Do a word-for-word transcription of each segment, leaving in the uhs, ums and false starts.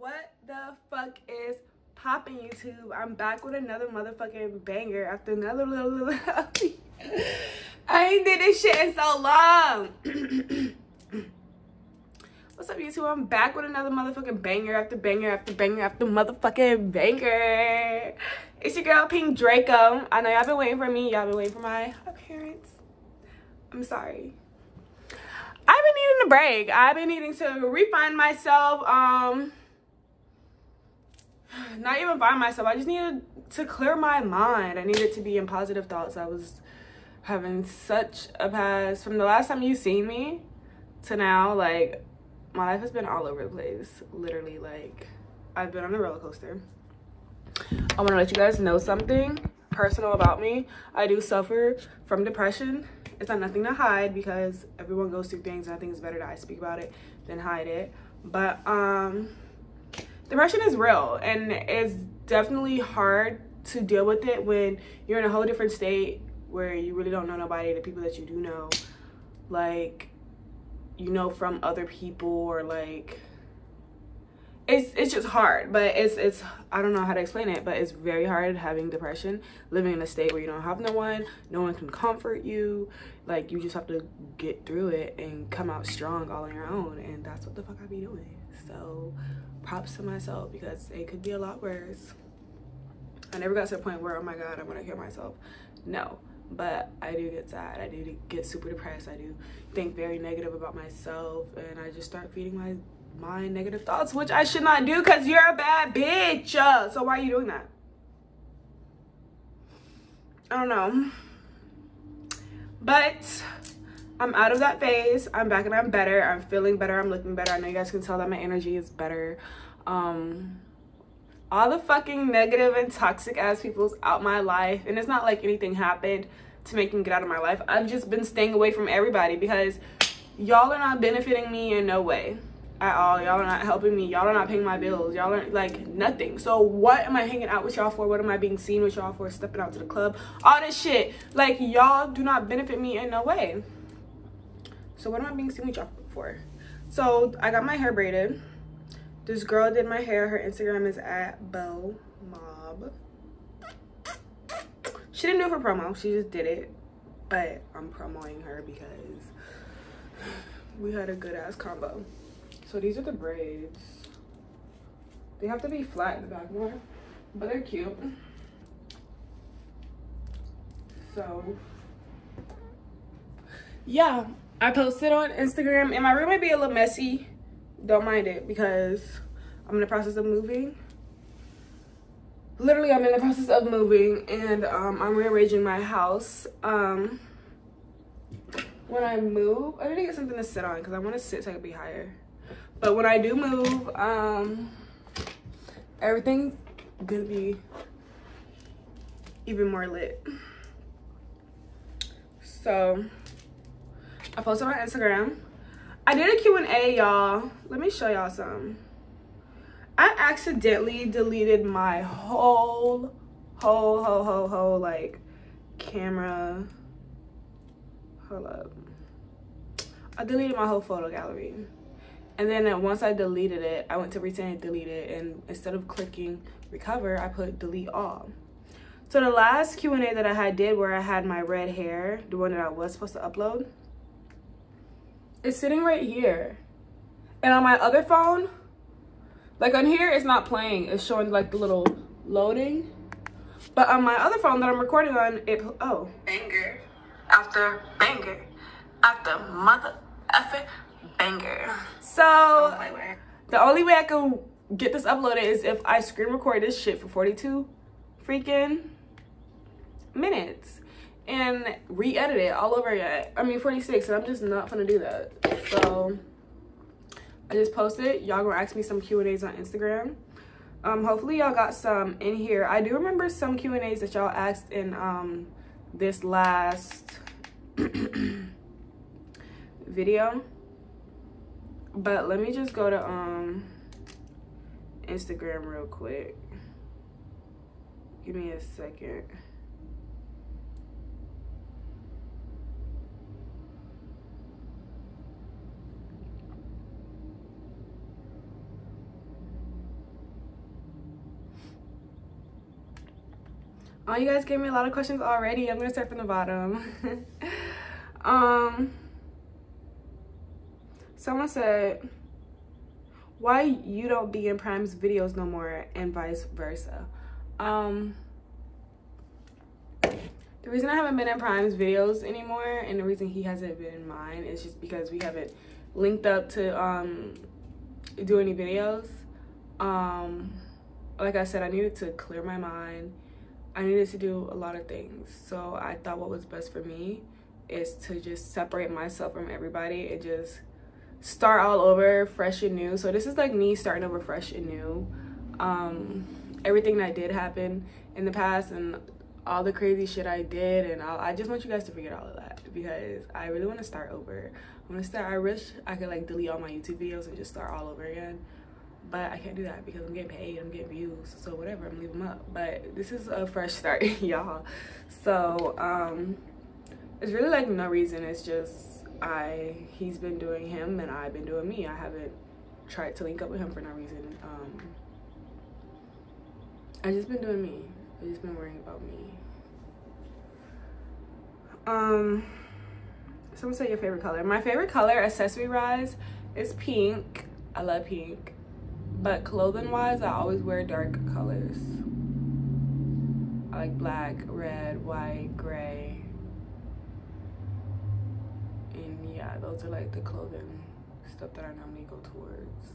What the fuck is poppin' YouTube? I'm back with another motherfucking banger after another little little I ain't did this shit in so long. What's up YouTube? I'm back with another motherfucking banger after banger after banger after motherfucking banger. It's your girl Pink Draco. I know y'all been waiting for me. Y'all been waiting for my appearance. I'm sorry. I've been needing a break. I've been needing to refine myself. Um... not even by myself. I just needed to clear my mind. I needed to be in positive thoughts. I was having such a pass from the last time you seen me to now. Like, my life has been all over the place, literally. Like, I've been on a roller coaster. I want to let you guys know something personal about me. I do suffer from depression. It's not nothing to hide because everyone goes through things, and I think it's better that I speak about it than hide it. But um depression is real, and it's definitely hard to deal with it when you're in a whole different state where you really don't know nobody. The people that you do know, like, you know from other people, or like, it's it's just hard. But it's it's I don't know how to explain it, but it's very hard having depression, living in a state where you don't have no one, no one can comfort you. Like, you just have to get through it and come out strong all on your own, and that's what the fuck I be doing. So props to myself, because it could be a lot worse. I never got to the point where, oh my god, I'm gonna kill myself. No, but I do get sad. I do get super depressed. I do think very negative about myself, and I just start feeding my mind negative thoughts, which I should not do, because you're a bad bitch. So why are you doing that? I don't know. But I'm out of that phase. I'm back and I'm better. I'm feeling better. I'm looking better. I know you guys can tell that my energy is better. Um, all the fucking negative and toxic ass people's out my life. And it's not like anything happened to make them get out of my life. I've just been staying away from everybody because y'all are not benefiting me in no way at all. Y'all are not helping me. Y'all are not paying my bills. Y'all are like nothing. So what am I hanging out with y'all for? What am I being seen with y'all for? Stepping out to the club? All this shit. Like, y'all do not benefit me in no way. So what am I being seen with y'all for? So I got my hair braided. This girl did my hair. Her Instagram is at Bellmob. She didn't do it for promo. She just did it. But I'm promoting her because we had a good ass combo. So these are the braids. They have to be flat in the back more, but they're cute. So yeah. I posted on Instagram, and my room might be a little messy. Don't mind it, because I'm in the process of moving. Literally, I'm in the process of moving, and um, I'm rearranging my house. Um, when I move, I need to get something to sit on, because I want to sit so I can be higher. But when I do move, um, everything's going to be even more lit. So I posted on Instagram. I did a Q and A, y'all. Let me show y'all some. I accidentally deleted my whole, whole, whole, whole, whole, like, camera. Hold up. I deleted my whole photo gallery. And then once I deleted it, I went to return and delete it. And instead of clicking recover, I put delete all. So the last Q and A that I had did, where I had my red hair, the one that I was supposed to upload, it's sitting right here. And on my other phone, like on here, it's not playing. It's showing like the little loading. But on my other phone that I'm recording on, it, oh. Banger after banger after mother effing banger. So the only way I can get this uploaded is if I screen record this shit for forty-two freaking minutes and re-edit it all over again. I mean forty-six, and I'm just not gonna do that. So I just posted. Y'all gonna ask me some Q and A's on Instagram. Um hopefully y'all got some in here. I do remember some Q and A's that y'all asked in um this last video, but let me just go to um Instagram real quick. Give me a second. Oh, you guys gave me a lot of questions already. I'm gonna start from the bottom. um, someone said, why you don't be in Prime's videos no more and vice versa. Um, the reason I haven't been in Prime's videos anymore and the reason he hasn't been in mine is just because we haven't linked up to um, do any videos. Um, like I said, I needed to clear my mind. I needed to do a lot of things. So I thought what was best for me is to just separate myself from everybody and just start all over fresh and new. So this is like me starting over fresh and new. Um, everything that did happen in the past and all the crazy shit I did, and I'll, I just want you guys to forget all of that because I really want to start over. I'm gonna start, I wish I could like delete all my YouTube videos and just start all over again. But I can't do that because I'm getting paid, I'm getting views, so whatever, I'm leaving them up. But this is a fresh start, y'all. So, um, it's really like no reason. It's just I, he's been doing him and I've been doing me. I haven't tried to link up with him for no reason. Um, I've just been doing me. I've just been worrying about me. Um, someone said your favorite color. My favorite color, accessory-wise, is pink. I love pink. But clothing-wise, I always wear dark colors. I like black, red, white, gray. And yeah, those are like the clothing stuff that I normally go towards.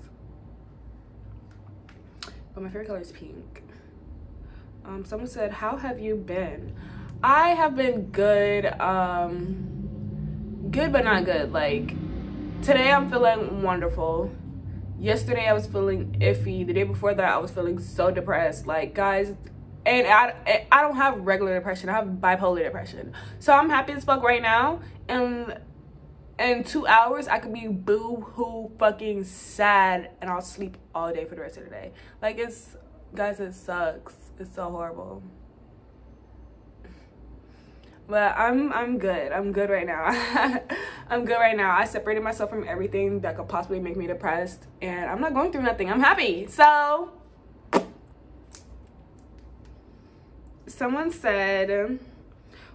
But my favorite color is pink. Um, someone said, how have you been? I have been good. Um, good, but not good. Like, today I'm feeling wonderful. Yesterday I was feeling iffy. The day before that I was feeling so depressed, like, guys, and I I don't have regular depression, I have bipolar depression. So I'm happy as fuck right now, and in two hours I could be boo-hoo fucking sad, and I'll sleep all day for the rest of the day. Like, it's, guys, it sucks. It's so horrible. But I'm I'm good. I'm good right now. I'm good right now. I separated myself from everything that could possibly make me depressed. And I'm not going through nothing. I'm happy. So, someone said,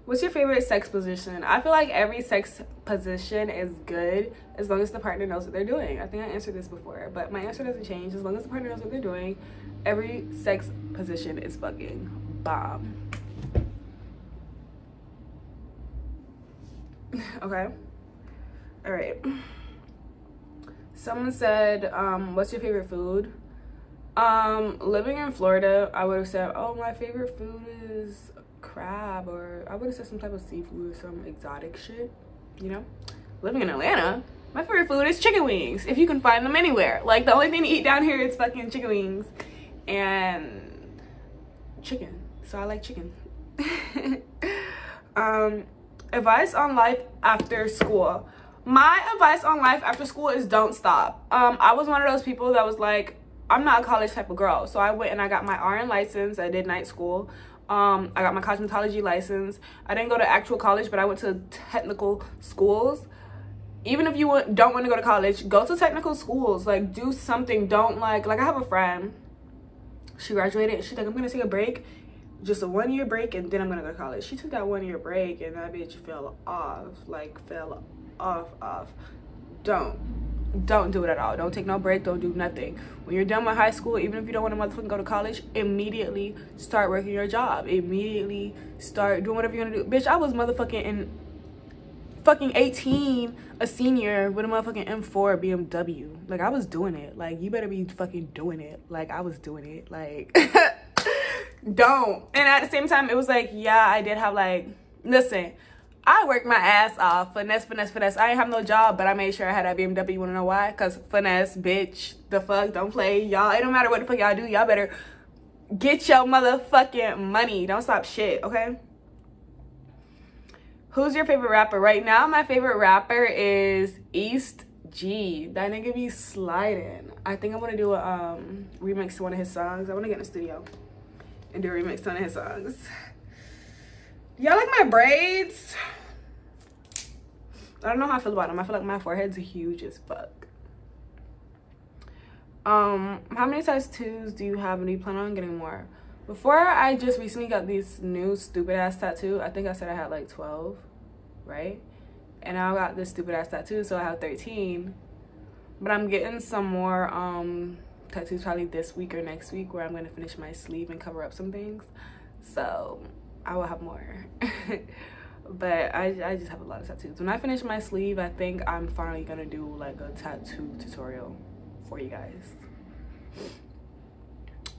what's your favorite sex position? I feel like every sex position is good as long as the partner knows what they're doing. I think I answered this before, but my answer doesn't change. As long as the partner knows what they're doing, every sex position is fucking bomb. Okay, all right, someone said, um what's your favorite food? Um living in Florida, I would have said, oh, my favorite food is crab, or I would have said some type of seafood or some exotic shit, you know. Living in Atlanta, my favorite food is chicken wings, if you can find them anywhere. Like, the only thing to eat down here is fucking chicken wings and chicken, so I like chicken. um Advice on life after school. My advice on life after school is don't stop. Um, I was one of those people that was like, I'm not a college type of girl. So I went and I got my R N license. I did night school. Um, I got my cosmetology license. I didn't go to actual college, but I went to technical schools. Even if you don't want to go to college, go to technical schools. Like, do something. Don't like, like I have a friend. She graduated. She's like, I'm going to take a break. Just a one-year break, and then I'm gonna go to college. She took that one-year break, and that bitch fell off, like fell off, off. Don't, don't do it at all. Don't take no break, don't do nothing. When you're done with high school, even if you don't wanna motherfucking go to college, immediately start working your job. Immediately start doing whatever you're gonna do. Bitch, I was motherfucking in fucking eighteen, a senior with a motherfucking M four B M W. Like, I was doing it. Like, you better be fucking doing it. Like, I was doing it, like. Don't. And at the same time, it was like, yeah, I did have, like, listen, I worked my ass off. Finesse, finesse, finesse. I ain't have no job, but I made sure I had that B M W. You wanna know why? Because finesse, bitch, the fuck, don't play. Y'all, it don't matter what the fuck y'all do. Y'all better get your motherfucking money. Don't stop shit, okay? Who's your favorite rapper? Right now, my favorite rapper is East G. That nigga be sliding. I think I'm gonna do a um, remix to one of his songs. I wanna get in the studio and do a remix on his songs. Y'all like my braids? I don't know how I feel about them. I feel like my forehead's huge as fuck. Um, how many size twos do you have, and do you plan on getting more? Before, I just recently got this new stupid ass tattoo. I think I said I had like twelve, right? And I got this stupid ass tattoo, so I have thirteen. But I'm getting some more um, tattoos probably this week or next week, where I'm gonna finish my sleeve and cover up some things. So I will have more. But I, I just have a lot of tattoos. When I finish my sleeve, I think I'm finally gonna do like a tattoo tutorial for you guys.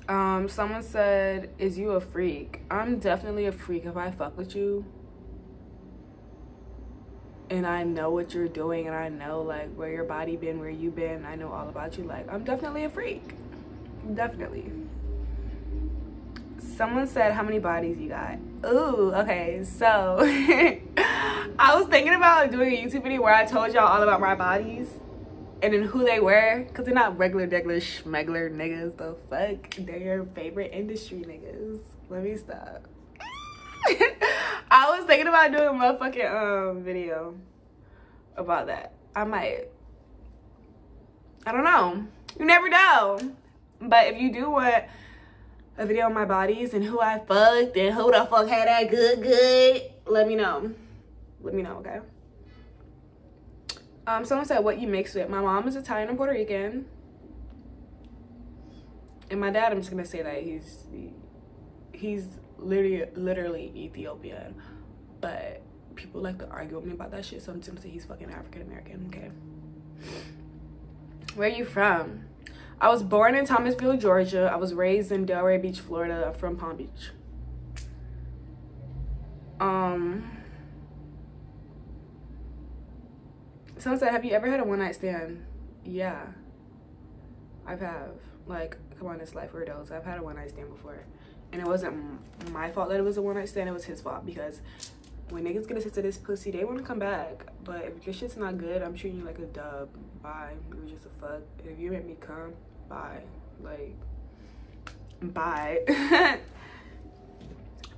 Um, someone said, is you a freak? I'm definitely a freak if I fuck with you and I know what you're doing and I know like where your body been, where you been, I know all about you. Like, I'm definitely a freak. Definitely. Someone said, how many bodies you got? Ooh, okay, so I was thinking about doing a YouTube video where I told y'all all about my bodies and then who they were, because they're not regular, regular, schmegler niggas, the fuck? They're your favorite industry niggas. Let me stop. I was thinking about doing a motherfucking um, video about that. I might. I don't know. You never know. But if you do want a video on my bodies and who I fucked and who the fuck had that good, good, let me know. Let me know, okay? Um, someone said, what you mixed with? My mom is Italian and Puerto Rican. And my dad, I'm just going to say that he's he's literally, literally Ethiopian. But people like to argue with me about that shit, so I'm just going to say he's fucking African American, okay? Where are you from? I was born in Thomasville, Georgia. I was raised in Delray Beach, Florida. I'm from Palm Beach. Um... Someone said, have you ever had a one-night stand? Yeah, I've have. Like, come on, it's life, we're adults. I've had a one-night stand before. And it wasn't my fault that it was a one-night stand, it was his fault. Because when niggas get a sense of this pussy, they want to come back. But if this shit's not good, I'm treating you like a dub. Bye. You were just a fuck. If you make me come, bye. Like, bye.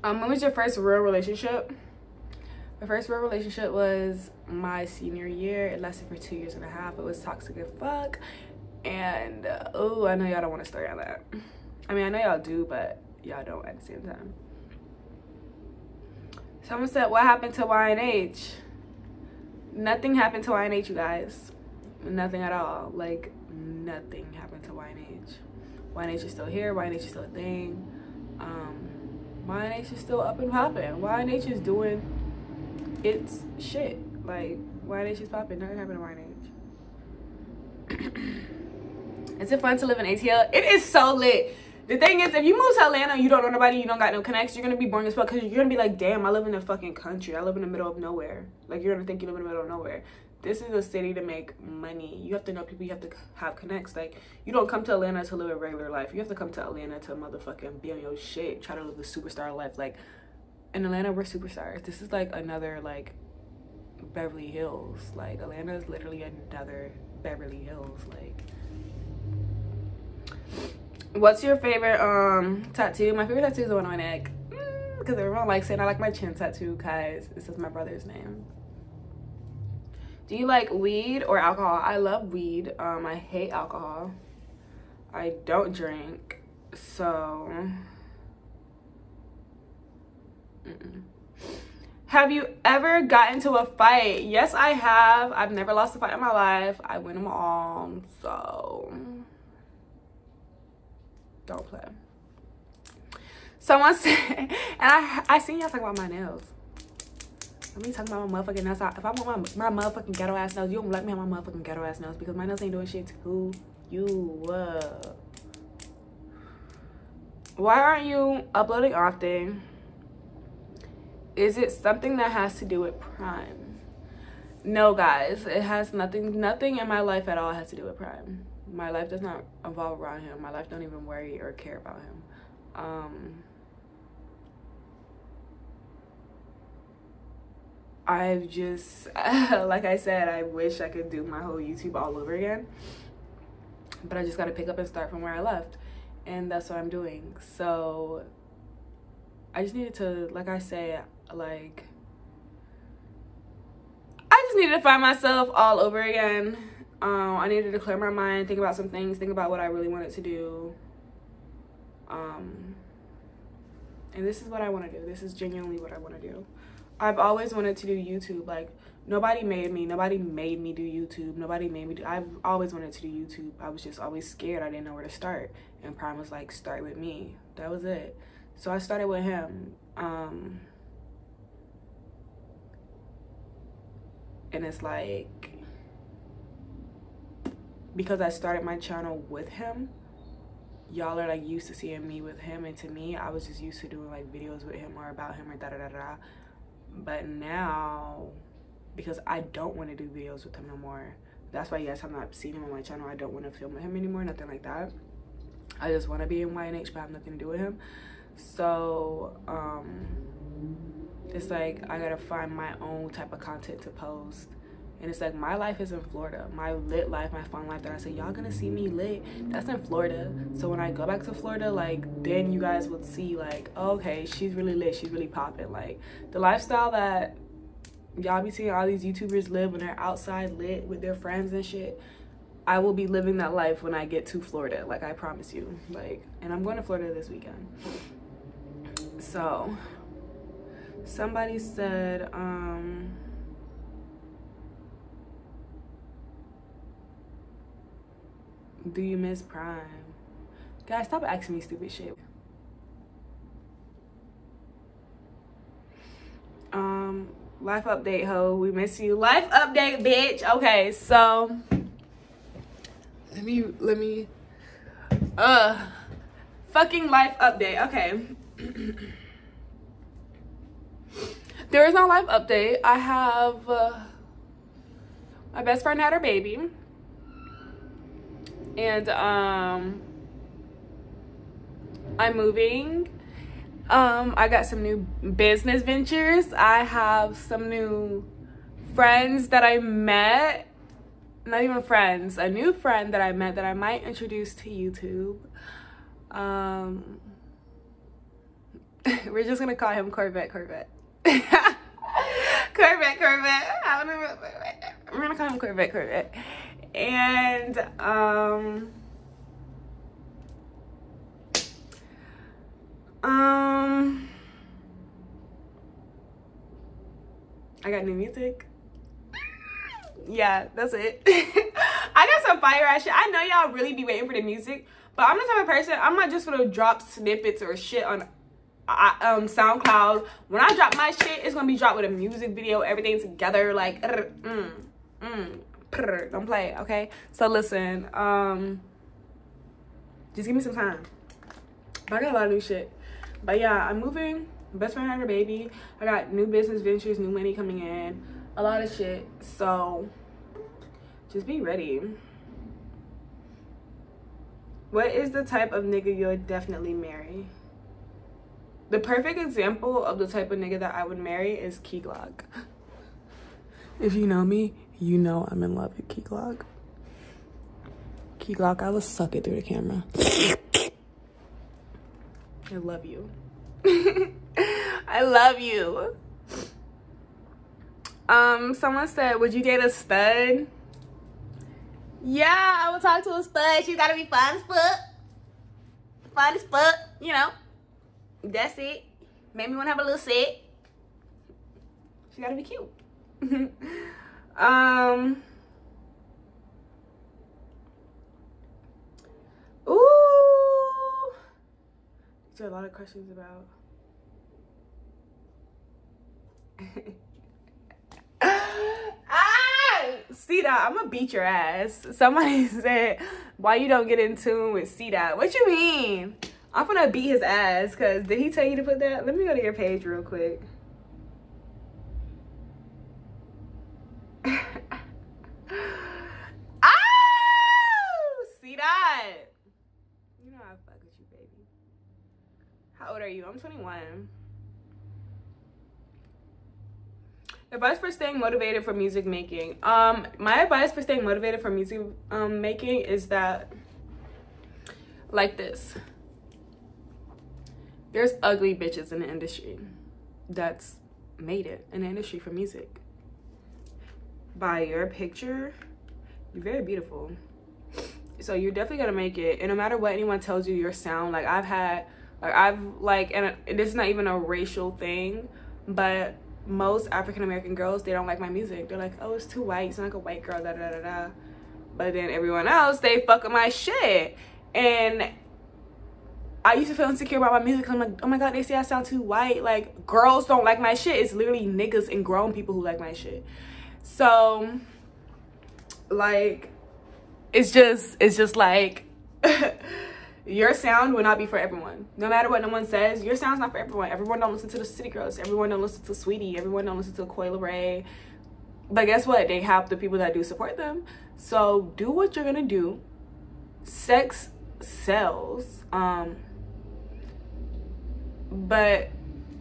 um, when was your first real relationship? My first real relationship was my senior year. It lasted for two years and a half. It was toxic as fuck. And, uh, oh, I know y'all don't want a story on that. I mean, I know y'all do, but y'all don't at the same time. Someone said, what happened to Y N H? Nothing happened to Y N H, you guys. Nothing at all. Like, nothing happened to Y N H. Y N H is still here. Y N H is still a thing. Um, Y N H is still up and popping. Y N H is doing... it's shit. Like, Y N H is popping. Nothing happened to Y N H. Is it fun to live in A T L? It is so lit. The thing is, if you move to Atlanta, you don't know nobody, you don't got no connects, you're gonna be boring as fuck, because you're gonna be like, damn, I live in the fucking country. I live in the middle of nowhere. Like, you're gonna think you live in the middle of nowhere. This is a city to make money. You have to know people, you have to have connects. Like, you don't come to Atlanta to live a regular life. You have to come to Atlanta to motherfucking be on your shit, try to live a superstar life. Like, in Atlanta, we're superstars. This is like another like Beverly Hills. Like, Atlanta is literally another Beverly Hills. Like, what's your favorite um tattoo? My favorite tattoo is the one on my neck, because mm, everyone likes it. And I like my chin tattoo because it says my brother's name. Do you like weed or alcohol? I love weed. Um, I hate alcohol. I don't drink, so. Mm-mm. Have you ever got into a fight? Yes, I have. I've never lost a fight in my life. I win them all, so don't play. Someone said, and I I seen y'all talking about my nails. Let me talk about my motherfucking nails. If I want my, my motherfucking ghetto ass nails, you don't let me have my motherfucking ghetto ass nails, because my nails ain't doing shit to you. Uh, why aren't you uploading often? Is it something that has to do with Prime? No, guys, it has nothing nothing in my life at all has to do with Prime. My life does not evolve around him. My life don't even worry or care about him. Um, I've just, like I said, I wish I could do my whole YouTube all over again, but I just gotta pick up and start from where I left, and that's what I'm doing. So I just needed to, like I said, like, I just needed to find myself all over again. Um, I needed to clear my mind, think about some things, think about what I really wanted to do. Um, And this is what I want to do. This is genuinely what I want to do. I've always wanted to do YouTube. Like, nobody made me. Nobody made me do YouTube. Nobody made me do... I've always wanted to do YouTube. I was just always scared. I didn't know where to start. And Prime was like, start with me. That was it. So I started with him. Um... And it's like, because I started my channel with him, y'all are like used to seeing me with him, and to me, I was just used to doing like videos with him or about him or da da da da. But now, because I don't want to do videos with him no more, that's why, yes, I'm not seeing him on my channel. I don't want to film with him anymore, nothing like that. I just want to be in Y N H, but I have nothing to do with him. So, um... it's like I gotta find my own type of content to post. And it's like my life is in Florida. My lit life, my fun life that I say y'all gonna see me lit, that's in Florida. So when I go back to Florida, like, then you guys would see like, okay, she's really lit, she's really popping. Like the lifestyle that y'all be seeing all these YouTubers live when they're outside lit with their friends and shit, I will be living that life when I get to Florida, like I promise you. Like, and I'm going to Florida this weekend. So somebody said, um, do you miss Prime? Guys, stop asking me stupid shit. Um, life update, ho. We miss you. Life update, bitch. Okay, so let me, let me, uh, fucking life update. Okay. There is no life update. I have, uh, my best friend had her baby. And, um, I'm moving. Um, I got some new business ventures. I have some new friends that I met. Not even friends. A new friend that I met that I might introduce to YouTube. Um, we're just gonna call him Corvette Corvette. Corvette, Corvette. I don't know. We're gonna call him Corvette, Corvette. And um, um, I got new music. Yeah, that's it. I got some fire ass shit. I know y'all really be waiting for the music, but I'm the type of person, I'm not just gonna drop snippets or shit on I, um SoundCloud. When I drop my shit, it's gonna be dropped with a music video, everything together, like mm, mm, prr, don't play. Okay, so listen, um just give me some time, but I got a lot of new shit. But yeah, I'm moving, best friend had her baby, I got new business ventures, new money coming in, a lot of shit. So just be ready. What is the type of nigga you'll definitely marry? The perfect example of the type of nigga that I would marry is Key Glock. If you know me, you know I'm in love with Key Glock. Key Glock, I will suck it through the camera. I love you. I love you. Um, someone said, would you date a stud? Yeah, I would talk to a stud. She's gotta be fine as fuck. Fine as fuck, you know. That's it. Made me want to have a little set. She gotta be cute. um. Ooh. There's a lot of questions about. Ah! C-Dot, I'm gonna beat your ass. Somebody said, why you don't get in tune with C-Dot? What you mean? I'm gonna beat his ass, because did he tell you to put that? Let me go to your page real quick. Oh, see that? You know I fuck with you, baby. How old are you? I'm twenty-one. Advice for staying motivated for music making. Um, my advice for staying motivated for music um, making is that, like this. There's ugly bitches in the industry that's made it in the industry for music. By your picture, you're very beautiful. So you're definitely gonna make it. And no matter what anyone tells you, your sound, like I've had Like I've like, and this is not even a racial thing, but most African American girls, they don't like my music. They're like, oh, it's too white. It's not like a white girl. Da da da da. But then everyone else, they fuck with my shit. And I used to feel insecure about my music because I'm like, oh my god, they say I sound too white. Like, girls don't like my shit. It's literally niggas and grown people who like my shit. So, like, it's just, it's just like, your sound will not be for everyone. No matter what no one says, your sound's not for everyone. Everyone don't listen to the City Girls. Everyone don't listen to Sweetie. Everyone don't listen to Koi Larray. But guess what? They have the people that do support them. So, do what you're gonna do. Sex sells. Um, but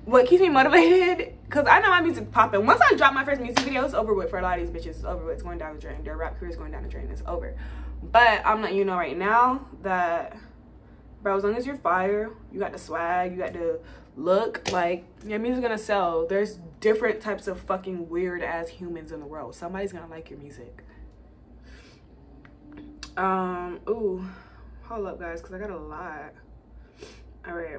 what keeps me motivated, because I know my music popping. Once I drop my first music video, it's over with for a lot of these bitches. It's over with. It's going down the drain. Their rap career is going down the drain. It's over. But I'm letting you know right now that, bro, as long as you're fire, you got the swag, you got the look, like, your music's gonna sell. There's different types of fucking weird-ass humans in the world. Somebody's gonna like your music. Um, ooh. Hold up, guys, because I got a lot. All right.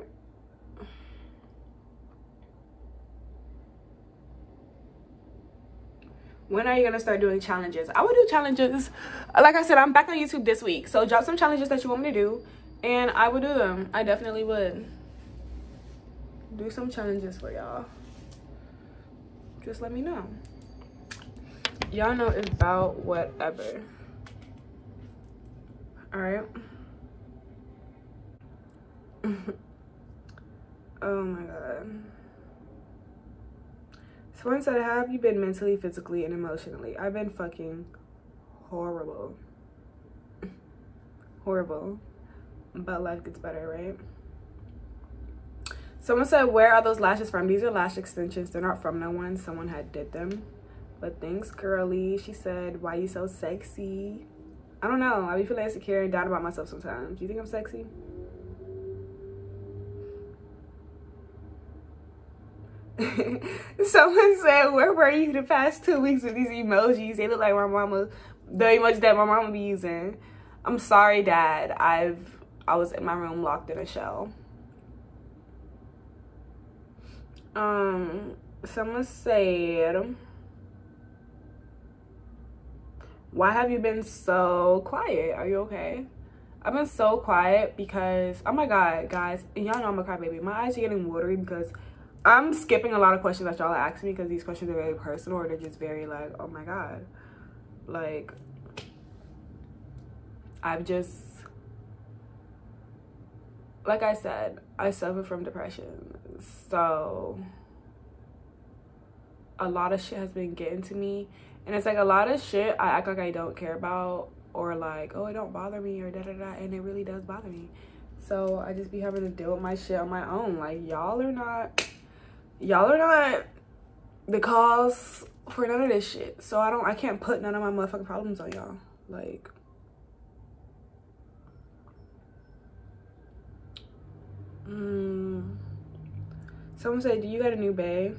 When are you gonna start doing challenges? I would do challenges. Like I said, I'm back on YouTube this week. So drop some challenges that you want me to do, and I would do them. I definitely would. Do some challenges for y'all. Just let me know. Y'all know it's about whatever. All right. Oh my god. Someone said, have you been mentally, physically, and emotionally? I've been fucking horrible. Horrible. But life gets better, right? Someone said, where are those lashes from? These are lash extensions. They're not from no one. Someone had did them. But thanks, Curly. She said, why you so sexy? I don't know. I be feeling insecure and down about myself sometimes. Do you think I'm sexy? Someone said, where were you the past two weeks with these emojis? They look like my mama, the emoji that my mama be using. I'm sorry, Dad. I've I was in my room locked in a shell. Um, someone said, why have you been so quiet? Are you okay? I've been so quiet because, oh my god, guys, and y'all know I'm a crybaby. My eyes are getting watery because I'm skipping a lot of questions that y'all are asking me because these questions are very personal or they're just very like, oh my god. Like, I've just, like I said, I suffer from depression. So, a lot of shit has been getting to me. And it's like a lot of shit I act like I don't care about, or like, oh, it don't bother me, or da da da, and it really does bother me. So I just be having to deal with my shit on my own. Like, y'all are not, y'all are not the cause for none of this shit. So I don't, I can't put none of my motherfucking problems on y'all. Like, mm, someone said, do you got a new bae?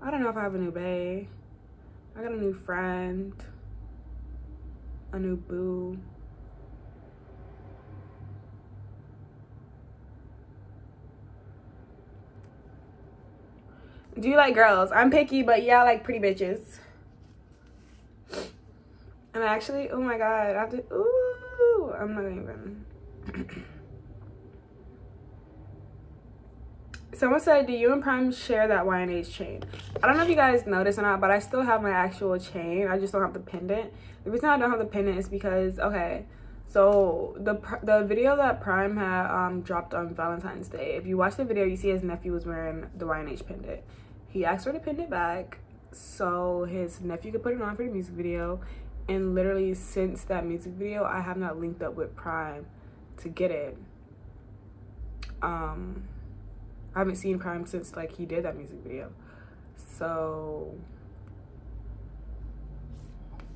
I don't know if I have a new bae. I got a new friend, a new boo. Do you like girls? I'm picky, but yeah, I like pretty bitches. And I actually, oh my god, I have to, ooh, I'm not even. Someone said, do you and Prime share that Y N H chain? I don't know if you guys noticed or not, but I still have my actual chain. I just don't have the pendant. The reason I don't have the pendant is because, okay, so the the video that Prime had um, dropped on Valentine's Day, if you watch the video, you see his nephew was wearing the Y N H pendant. He asked for the pendant back so his nephew could put it on for the music video. And literally since that music video, I have not linked up with Prime to get it. Um... I haven't seen Prime since like he did that music video, so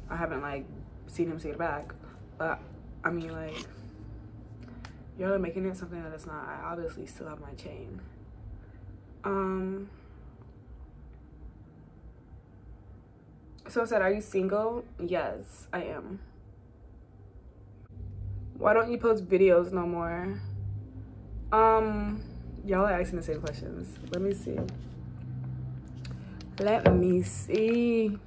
I haven't like seen him take it back. But I mean, like, y'all are making it something that it's not. I obviously still have my chain. Um. So I said, are you single? Yes, I am. Why don't you post videos no more? Um, y'all are asking the same questions. Let me see. Let me see.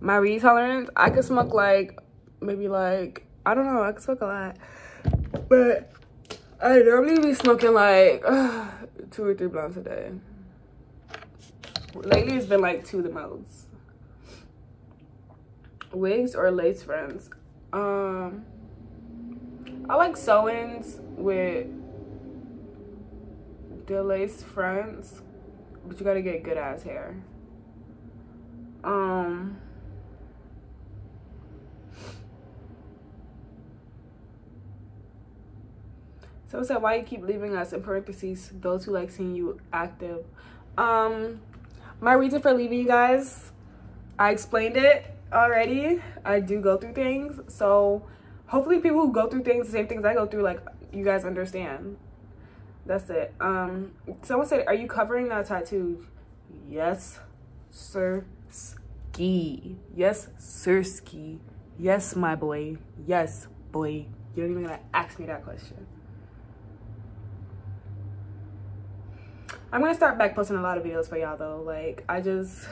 My weed tolerance, I could smoke like, maybe like, I don't know, I could smoke a lot. But I normally be smoking like uh, two or three blunts a day. Lately it's been like two the most. Wigs or lace fronts? Um, I like sew-ins with the lace fronts, but you gotta get good ass hair. Um, so it's like, why you keep leaving us in parentheses, those who like seeing you active. Um, my reason for leaving you guys, I explained it already. I do go through things, so hopefully people who go through things, the same things I go through, like, you guys understand. That's it. Um, someone said, are you covering that tattoo? Yes, sir. Ski. Yes, sir, ski. Yes, my boy. Yes, boy. You're not even gonna ask me that question. I'm gonna start back posting a lot of videos for y'all though. Like, I just,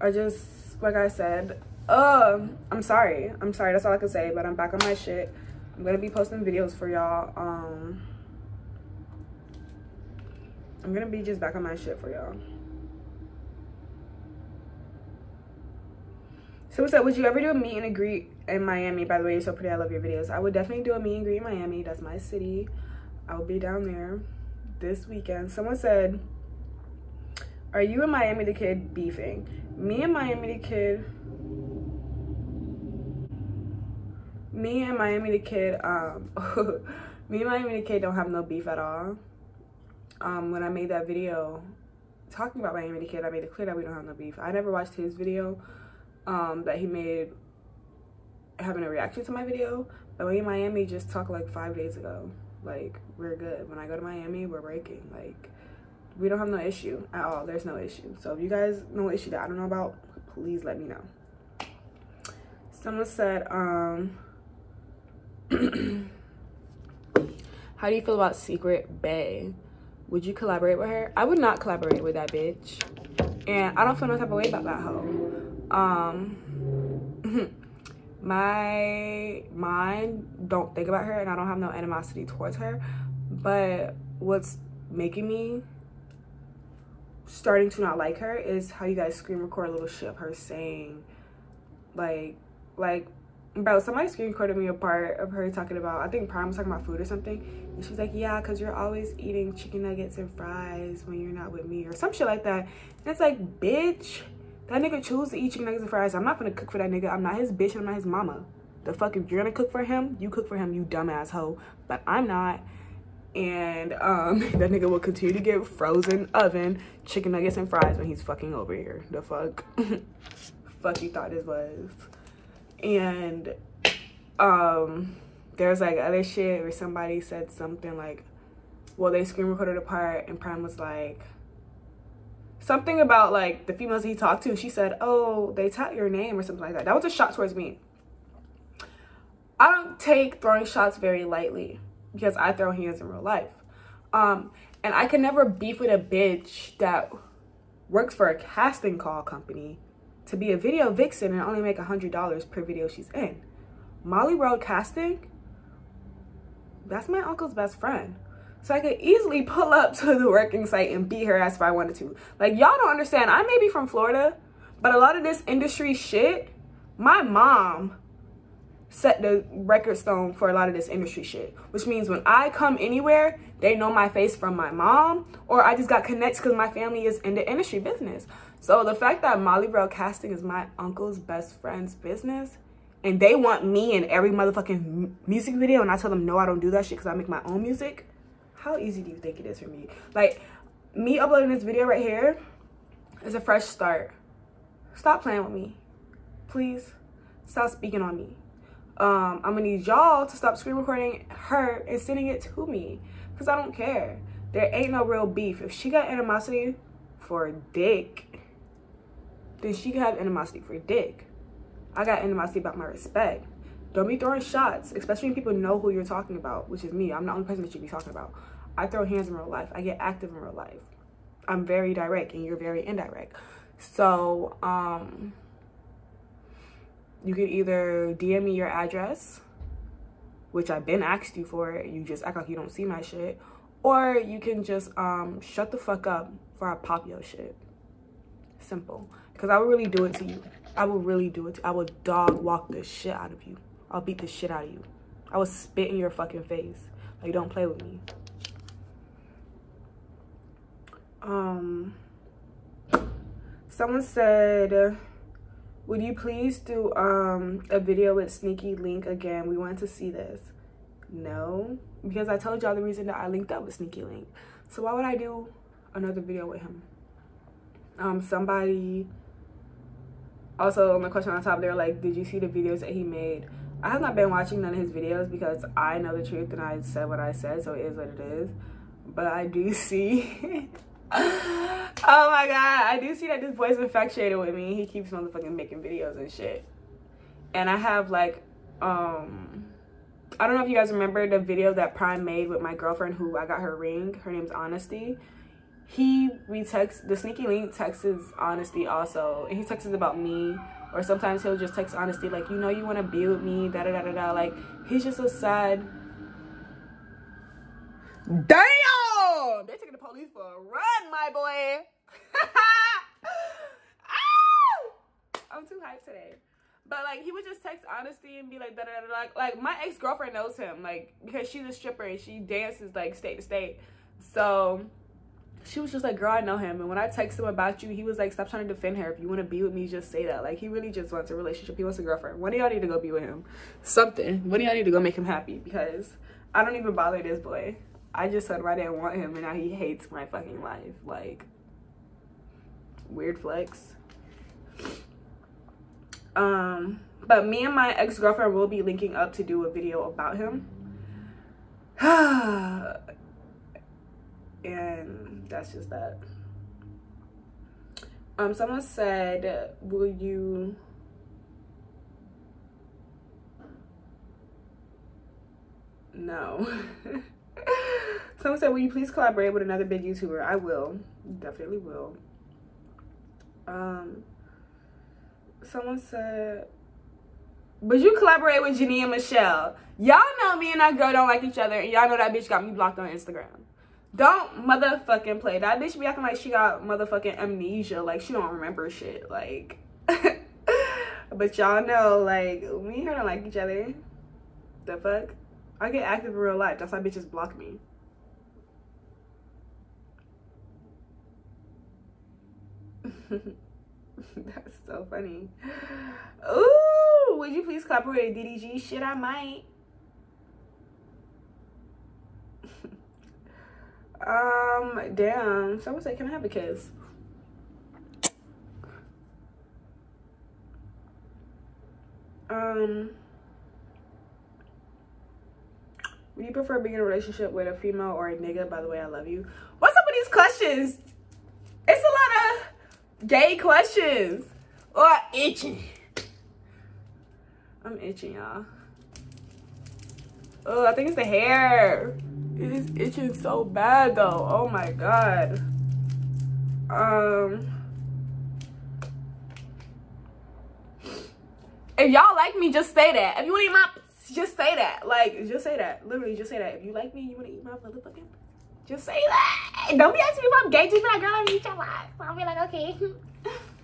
I just, like I said, uh, I'm sorry. I'm sorry, that's all I can say, but I'm back on my shit. I'm gonna be posting videos for y'all. Um, I'm gonna be just back on my shit for y'all. Someone said, would you ever do a meet and greet in Miami? By the way, you're so pretty, I love your videos. I would definitely do a meet and greet in Miami. That's my city. I will be down there this weekend. Someone said, are you and Miami the Kid beefing? Me and Miami the Kid, me and Miami the Kid, um, me and Miami the Kid don't have no beef at all. Um, when I made that video talking about Miami the Kid, I made it clear that we don't have no beef. I never watched his video um, that he made having a reaction to my video, but me and Miami just talked like five days ago. Like, we're good. When I go to Miami, we're breaking. Like, we don't have no issue at all. There's no issue. So if you guys know an issue that I don't know about, please let me know. Someone said, um, how do you feel about Secret Bay? Would you collaborate with her? I would not collaborate with that bitch. And I don't feel no type of way about that hoe. Um, my mind don't think about her, and I don't have no animosity towards her. But what's making me starting to not like her is how you guys screen record a little shit of her saying, like, like, bro, somebody screen recorded me a part of her talking about, I think Prime was talking about food or something, and she was like, yeah, because you're always eating chicken nuggets and fries when you're not with me, or some shit like that. And it's like, bitch, that nigga chose to eat chicken nuggets and fries. I'm not gonna cook for that nigga. I'm not his bitch. I'm not his mama. The fuck, if you're gonna cook for him, you cook for him, you dumbass hoe. But I'm not. And um, that nigga will continue to get frozen oven chicken nuggets and fries when he's fucking over here. The fuck? Fuck you thought this was. And um, there's like other shit where somebody said something like, well, they screen recorded a part and Prime was like, something about like the females he talked to. She said, oh, they tap your name or something like that. That was a shot towards me. I don't take throwing shots very lightly, because I throw hands in real life. Um, and I can never beef with a bitch that works for a casting call company to be a video vixen and only make one hundred dollars per video she's in. Molly Road Casting, that's my uncle's best friend. So I could easily pull up to the working site and beat her ass if I wanted to. Like, y'all don't understand, I may be from Florida, but a lot of this industry shit, my mom set the record stone for a lot of this industry shit, which means when I come anywhere, they know my face from my mom, or I just got connects because my family is in the industry business. So the fact that Molly Road Casting is my uncle's best friend's business, and they want me in every motherfucking music video, and I tell them no, I don't do that shit because I make my own music. How easy do you think it is for me? Like, me uploading this video right here is a fresh start. Stop playing with me, please. Stop speaking on me. Um, I'm gonna need y'all to stop screen recording her and sending it to me, because I don't care. There ain't no real beef. If she got animosity for dick, then she can have animosity for dick. I got animosity about my respect. Don't be throwing shots, especially when people know who you're talking about, which is me. I'm the only person that you be talking about. I throw hands in real life. I get active in real life. I'm very direct and you're very indirect. So, um, you could either D M me your address, which I've been asked you for. You just act like you don't see my shit. Or you can just um, shut the fuck up before I pop your shit. Simple. Because I would really do it to you. I would really do it to you. I would dog walk the shit out of you. I'll beat the shit out of you. I would spit in your fucking face. Like, don't play with me. Um, someone said, would you please do um, a video with Sneaky Link again? We want to see this. No, because I told y'all the reason that I linked up with Sneaky Link. So why would I do another video with him? Um, somebody also on the question on top, they're like, did you see the videos that he made? I have not been watching none of his videos because I know the truth and I said what I said, so it is what it is. But I do see, oh my god, I do see that this boy's infatuated with me. He keeps motherfucking making videos and shit. And I have like, um, I don't know if you guys remember the video that Prime made with my girlfriend who I got her ring. Her name's Honesty. He retext, the Sneaky Link texts Honesty also. And he texts about me. Or sometimes he'll just text Honesty like, you know you want to be with me, da da da da da. Like, he's just a sad. Damn! They're taking the police for a run, my boy. Ah! I'm too hyped today. But, like, he would just text Honesty and be like, da da da da. Like, like my ex-girlfriend knows him, like, because she's a stripper and she dances, like, state to state. So, she was just like, girl, I know him. And when I text him about you, he was like, stop trying to defend her. If you want to be with me, just say that. Like, he really just wants a relationship. He wants a girlfriend. When do y'all need to go be with him? Something. When do y'all need to go make him happy? Because I don't even bother this boy. I just said I didn't want him, and now he hates my fucking life. Like, weird flex. Um, but me and my ex-girlfriend will be linking up to do a video about him. And that's just that. Um, someone said, will you... No. Someone said, will you please collaborate with another big YouTuber? I will. Definitely will. Um... Someone said, would you collaborate with Janine and Michelle? Y'all know me and that girl don't like each other, and y'all know that bitch got me blocked on Instagram. Don't motherfucking play. That bitch be acting like she got motherfucking amnesia. Like, she don't remember shit. Like, but y'all know, like, me and her don't like each other. The fuck? I get active in real life. That's why bitches block me. That's so funny. Ooh, would you please collaborate with D D G? Shit, I might. um, damn. Someone said, can I have a kiss? Um, would you prefer being in a relationship with a female or a nigga? By the way, I love you. What's up with these questions? It's a lot of gay questions or itching. I'm itching, y'all. Oh, I think it's the hair. It is itching so bad though. Oh my god. Um if y'all like me, just say that. If you want to eat my, just say that. Like, just say that. Literally, just say that. If you like me, you want to eat my motherfucking, just say that. Don't be asking me if I'm gay. Just be like, girl, I'm gonna eat your life. I'll be like, okay.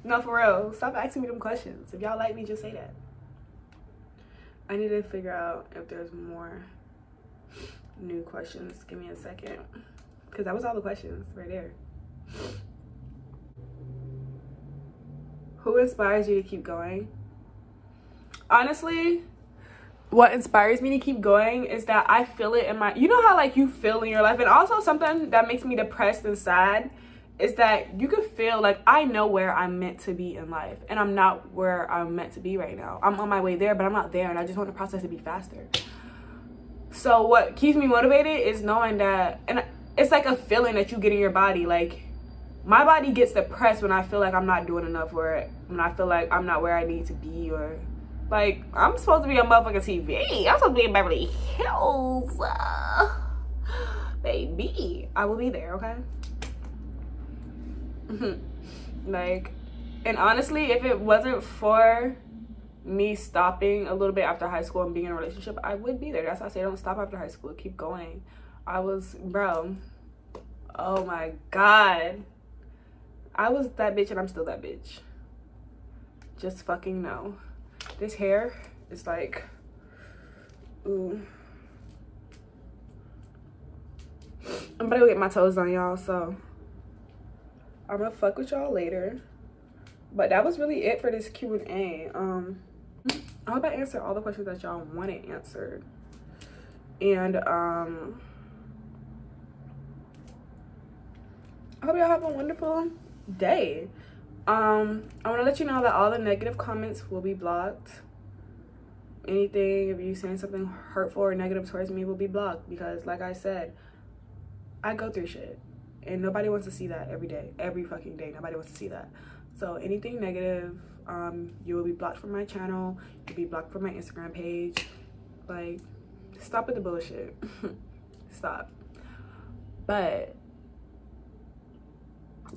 No, for real. Stop asking me them questions. If y'all like me, just say that. I need to figure out if there's more new questions. Give me a second. Because that was all the questions right there. Who inspires you to keep going? Honestly, what inspires me to keep going is that I feel it in my, you know how like you feel in your life, and also something that makes me depressed and sad is that you can feel like I know where I'm meant to be in life, and I'm not where I'm meant to be right now. I'm on my way there, but I'm not there, and I just want the process to be faster. So what keeps me motivated is knowing that, and it's like a feeling that you get in your body. Like, my body gets depressed when I feel like I'm not doing enough, or when I feel like I'm not where I need to be, or Like, I'm supposed to be on motherfucking T V. I'm supposed to be in Beverly Hills. Uh, baby, I will be there, okay? Like, and honestly, if it wasn't for me stopping a little bit after high school and being in a relationship, I would be there. That's why I say don't stop after high school. Keep going. I was, bro, oh my God. I was that bitch and I'm still that bitch. Just fucking know. This hair is like, ooh. I'm about to get my toes done, y'all, so I'm gonna fuck with y'all later. But that was really it for this Q and A. Um, I hope I answered all the questions that y'all wanted answered. And um, I hope y'all have a wonderful day. Um, I want to let you know that all the negative comments will be blocked. Anything, if you saying something hurtful or negative towards me, will be blocked. Because like I said, I go through shit. And nobody wants to see that every day. Every fucking day. Nobody wants to see that. So anything negative, um, you will be blocked from my channel. You'll be blocked from my Instagram page. Like, stop with the bullshit. Stop. But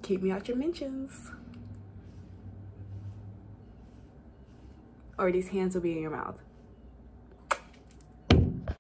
keep me out your mentions. Or these hands will be in your mouth.